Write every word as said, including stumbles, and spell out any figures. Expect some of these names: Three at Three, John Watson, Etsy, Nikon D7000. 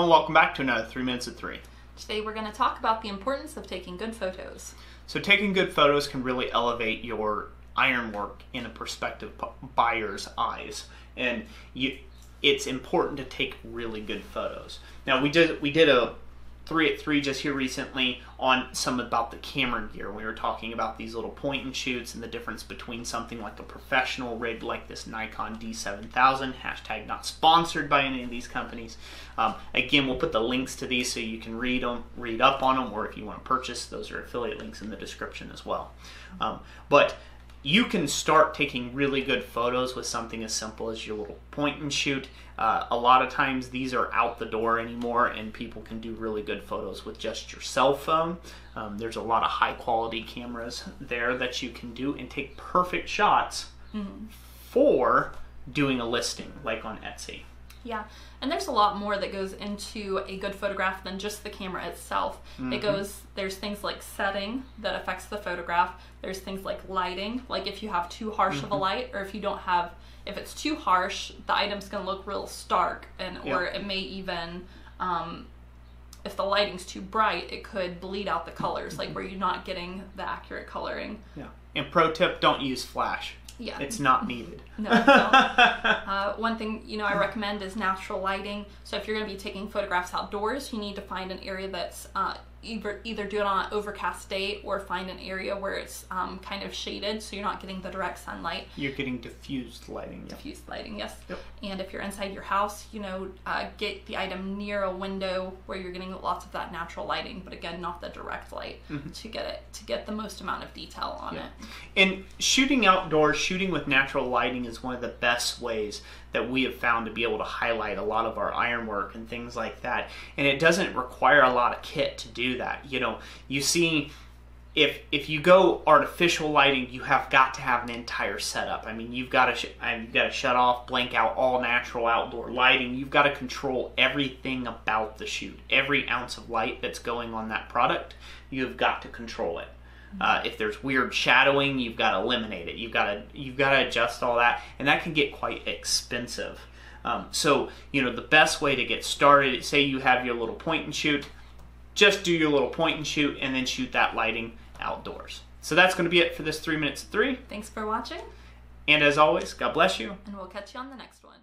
everyone, welcome back to another three minutes at three. Today we're going to talk about the importance of taking good photos. So taking good photos can really elevate your ironwork in a prospective buyer's eyes, and you, it's important to take really good photos. Now we did we did a three at three just here recently on some about the camera gear. We were talking about these little point and shoots and the difference between something like a professional rig like this Nikon D seven thousand, hashtag not sponsored by any of these companies. Um, again, we'll put the links to these so you can read them, read up on them, or if you want to purchase, those are affiliate links in the description as well. Um, but you can start taking really good photos with something as simple as your little point and shoot. Uh, a lot of times these are out the door anymore, and people can do really good photos with just your cell phone. Um, there's a lot of high quality cameras there that you can do and take perfect shots mm-hmm. for doing a listing like on Etsy. Yeah, and there's a lot more that goes into a good photograph than just the camera itself. Mm-hmm. It goes, there's things like setting that affects the photograph. There's things like lighting, like if you have too harsh mm-hmm. of a light, or if you don't have, if it's too harsh, the item's gonna look real stark, and or yep. it may even, um, if the lighting's too bright, it could bleed out the colors, like where you're not getting the accurate coloring. Yeah, and pro tip, don't use flash. Yeah. It's not needed. No, it's not. Uh, one thing, you know, I recommend is natural lighting. So if you're going to be taking photographs outdoors, you need to find an area that's uh, either, either do it on an overcast day, or find an area where it's um, kind of shaded so you're not getting the direct sunlight. You're getting diffused lighting. Yeah. Diffused lighting, yes. Yep. And if you're inside your house, you know, uh, get the item near a window where you're getting lots of that natural lighting, but again, not the direct light mm-hmm. to get it, to get the most amount of detail on yeah. it. And shooting outdoors, shooting with natural lighting is one of the best ways that we have found to be able to highlight a lot of our ironwork and things like that. And it doesn't require a lot of kit to do that. You know, you see, if if you go artificial lighting, you have got to have an entire setup. I mean, you've got to sh you've got to shut off, blank out all natural outdoor lighting. You've got to control everything about the shoot. Every ounce of light that's going on that product, you've got to control it. Uh, if there's weird shadowing, you've got to eliminate it. You've got to you've got to adjust all that, and that can get quite expensive. Um, so you know, the best way to get started, say you have your little point and shoot, just do your little point and shoot, and then shoot that lighting outdoors. So that's going to be it for this three minutes three. Thanks for watching, and as always, God bless you, and we'll catch you on the next one.